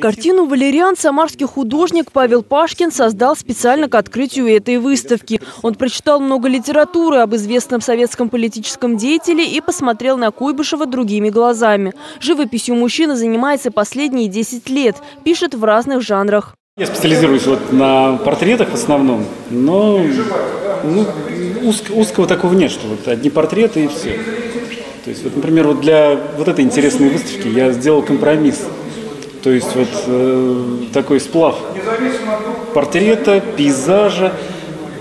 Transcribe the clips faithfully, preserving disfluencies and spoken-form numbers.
Картину «Валериан» самарский художник Павел Пашкин создал специально к открытию этой выставки. Он прочитал много литературы об известном советском политическом деятеле и посмотрел на Куйбышева другими глазами. Живописью мужчина занимается последние десять лет, пишет в разных жанрах. Я специализируюсь вот на портретах в основном, но ну, уз, узкого такого нет, что вот одни портреты и все. То есть, вот, например, вот для вот этой интересной выставки я сделал компромисс, то есть вот э, такой сплав портрета, пейзажа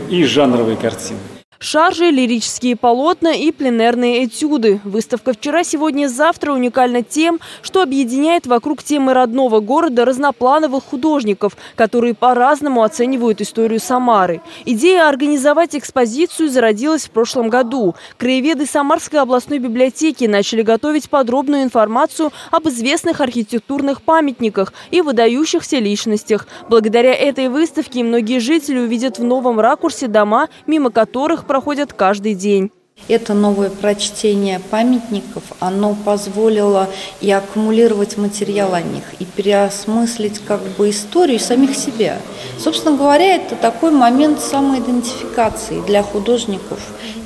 и жанровой картины. Шаржи, лирические полотна и пленерные этюды. Выставка «Вчера, сегодня, завтра» уникальна тем, что объединяет вокруг темы родного города разноплановых художников, которые по-разному оценивают историю Самары. Идея организовать экспозицию зародилась в прошлом году. Краеведы Самарской областной библиотеки начали готовить подробную информацию об известных архитектурных памятниках и выдающихся личностях. Благодаря этой выставке многие жители увидят в новом ракурсе дома, мимо которых проходят каждый день. Это новое прочтение памятников, оно позволило и аккумулировать материал о них, и переосмыслить как бы историю самих себя. Собственно говоря, это такой момент самоидентификации для художников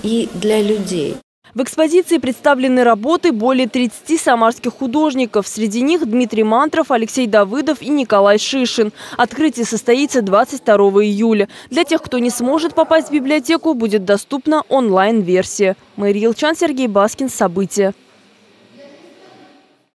и для людей. В экспозиции представлены работы более тридцати самарских художников. Среди них Дмитрий Мантров, Алексей Давыдов и Николай Шишин. Открытие состоится двадцать второго июля. Для тех, кто не сможет попасть в библиотеку, будет доступна онлайн-версия. Мэри Елчан, Сергей Баскин. События.